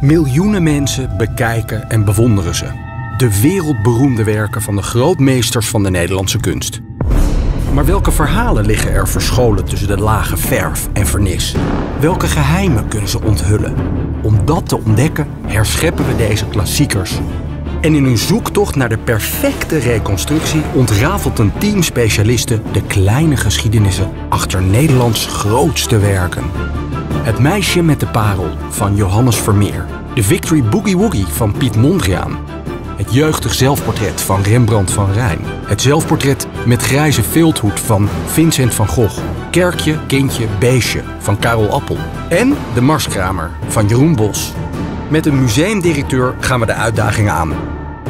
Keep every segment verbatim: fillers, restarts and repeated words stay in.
Miljoenen mensen bekijken en bewonderen ze. De wereldberoemde werken van de grootmeesters van de Nederlandse kunst. Maar welke verhalen liggen er verscholen tussen de lage verf en vernis? Welke geheimen kunnen ze onthullen? Om dat te ontdekken herscheppen we deze klassiekers. En in hun zoektocht naar de perfecte reconstructie ontrafelt een team specialisten de kleine geschiedenissen achter Nederlands grootste werken. Het Meisje met de Parel van Johannes Vermeer. De Victory Boogie Woogie van Piet Mondriaan. Het jeugdig zelfportret van Rembrandt van Rijn. Het zelfportret met grijze vilthoed van Vincent van Gogh. Kerkje, Kindje, Beestje van Karel Appel. En De Marskramer van Jeroen Bos. Met een museumdirecteur gaan we de uitdaging aan.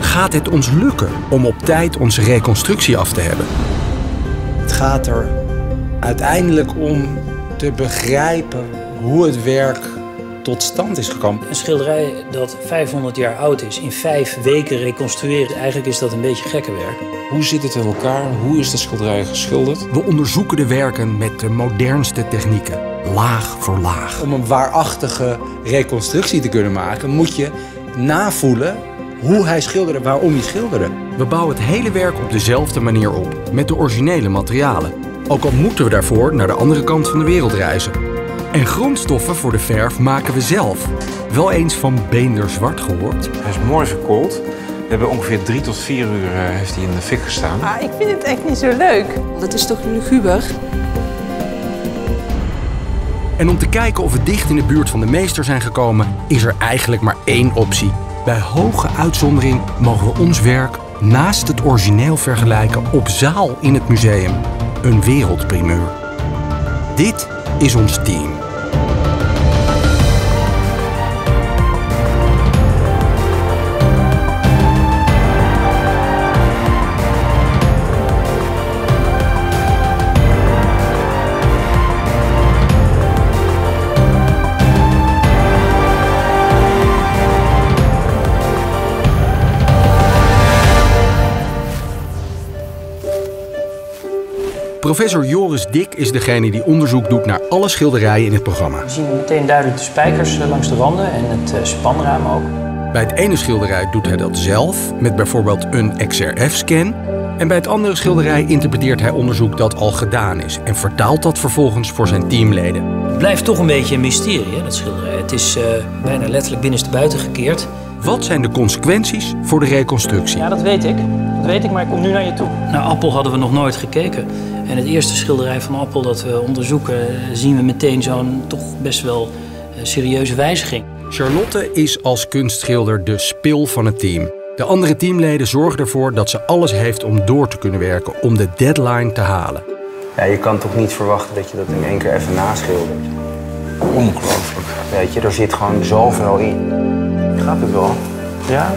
Gaat het ons lukken om op tijd onze reconstructie af te hebben? Het gaat er uiteindelijk om te begrijpen hoe het werk tot stand is gekomen. Een schilderij dat vijfhonderd jaar oud is, in vijf weken reconstrueren. Eigenlijk is dat een beetje gekke werk. Hoe zit het in elkaar? Hoe is dat schilderij geschilderd? We onderzoeken de werken met de modernste technieken, laag voor laag. Om een waarachtige reconstructie te kunnen maken, moet je navoelen hoe hij schilderde, waarom hij schilderde. We bouwen het hele werk op dezelfde manier op, met de originele materialen. Ook al moeten we daarvoor naar de andere kant van de wereld reizen. En grondstoffen voor de verf maken we zelf. Wel eens van beender zwart gehoord. Hij is mooi verkoold. We hebben ongeveer drie tot vier uur heeft hij in de fik gestaan. Ah, ik vind het echt niet zo leuk. Dat is toch luguber? En om te kijken of we dicht in de buurt van de meester zijn gekomen, is er eigenlijk maar één optie. Bij hoge uitzondering mogen we ons werk naast het origineel vergelijken op zaal in het museum. Een wereldprimeur. Dit is ons team. Professor Joris Dik is degene die onderzoek doet naar alle schilderijen in het programma. We zien meteen duidelijk de spijkers langs de wanden en het spanraam ook. Bij het ene schilderij doet hij dat zelf, met bijvoorbeeld een X R F scan. En bij het andere schilderij interpreteert hij onderzoek dat al gedaan is en vertaalt dat vervolgens voor zijn teamleden. Het blijft toch een beetje een mysterie, hè, dat schilderij. Het is uh, bijna letterlijk binnenstebuiten gekeerd. Wat zijn de consequenties voor de reconstructie? Ja, dat weet ik. Dat weet ik, maar ik kom nu naar je toe. Naar Appel hadden we nog nooit gekeken. En het eerste schilderij van Appel dat we onderzoeken, zien we meteen zo'n toch best wel serieuze wijziging. Charlotte is als kunstschilder de spil van het team. De andere teamleden zorgen ervoor dat ze alles heeft om door te kunnen werken, om de deadline te halen. Ja, je kan toch niet verwachten dat je dat in één keer even naschildert? Ongelooflijk. Weet je, er zit gewoon zoveel in. Gaat het wel? Ja?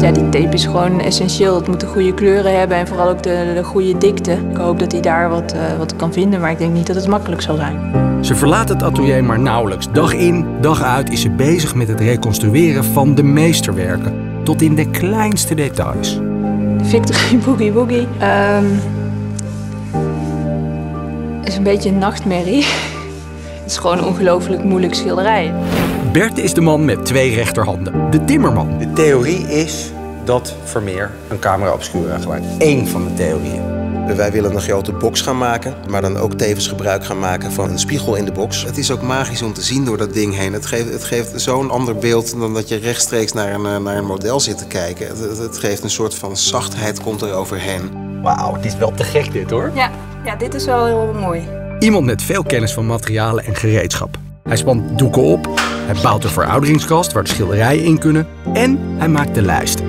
Ja, die tape is gewoon essentieel. Het moet de goede kleuren hebben en vooral ook de, de goede dikte. Ik hoop dat hij daar wat, uh, wat kan vinden, maar ik denk niet dat het makkelijk zal zijn. Ze verlaat het atelier maar nauwelijks. Dag in, dag uit is ze bezig met het reconstrueren van de meesterwerken. Tot in de kleinste details. De Victory Boogie Woogie um, is een beetje een nachtmerrie. Het is gewoon een ongelooflijk moeilijk schilderij. Bert is de man met twee rechterhanden, de timmerman. De theorie is dat Vermeer een camera obscura gebruikt. Eén van de theorieën. Wij willen een grote box gaan maken, maar dan ook tevens gebruik gaan maken van een spiegel in de box. Het is ook magisch om te zien door dat ding heen. Het geeft, het geeft zo'n ander beeld dan dat je rechtstreeks naar een, naar een model zit te kijken. Het, het geeft een soort van zachtheid, komt er overheen. Wauw, het is wel te gek dit hoor. Ja, ja, dit is wel heel mooi. Iemand met veel kennis van materialen en gereedschap. Hij spant doeken op, hij bouwt een verouderingskast waar de schilderijen in kunnen en hij maakt de lijst.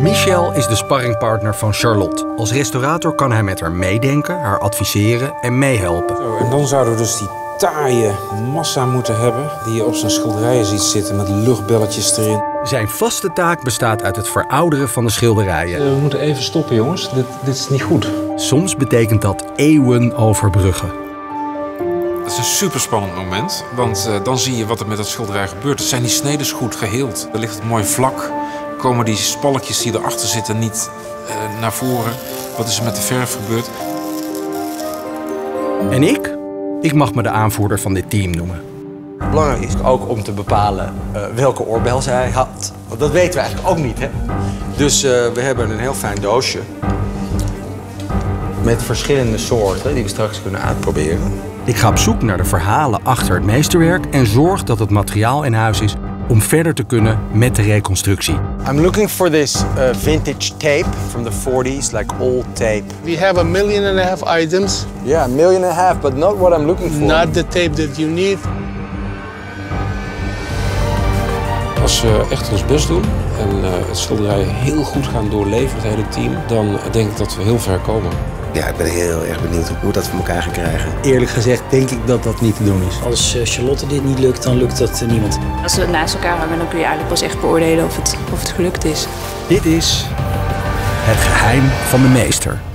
Michel is de sparringpartner van Charlotte. Als restaurator kan hij met haar meedenken, haar adviseren en meehelpen. Zo, en dan zouden we dus die taaie massa moeten hebben die je op zijn schilderijen ziet zitten met luchtbelletjes erin. Zijn vaste taak bestaat uit het verouderen van de schilderijen. We moeten even stoppen, jongens. Dit, dit is niet goed. Soms betekent dat eeuwen overbruggen. Het is een superspannend moment, want uh, dan zie je wat er met dat schilderij gebeurt. Het zijn die snedes goed geheeld. Er ligt het mooi vlak. Komen die spalletjes die erachter zitten niet uh, naar voren. Wat is er met de verf gebeurd? En ik? Ik mag me de aanvoerder van dit team noemen. Belangrijk is ook om te bepalen uh, welke oorbel zij had. Want dat weten we eigenlijk ook niet, hè? Dus uh, we hebben een heel fijn doosje. Met verschillende soorten die we straks kunnen uitproberen. Ik ga op zoek naar de verhalen achter het meesterwerk en zorg dat het materiaal in huis is om verder te kunnen met de reconstructie. I'm looking for this uh, vintage tape from the forties, like old tape. We have a million and a half items. Yeah, a million and a half, but not what I'm looking for. Not the tape that you need. Als ze echt ons best doen en uh, het schilderij heel goed gaan doorleven, het hele team, dan denk ik dat we heel ver komen. Ja, ik ben heel erg benieuwd hoe dat voor elkaar gaan krijgen. Eerlijk gezegd denk ik dat dat niet te doen is. Als Charlotte dit niet lukt, dan lukt dat niemand. Als we het naast elkaar hangen, dan kun je eigenlijk pas echt beoordelen of het, of het gelukt is. Dit is Het Geheim van de Meester.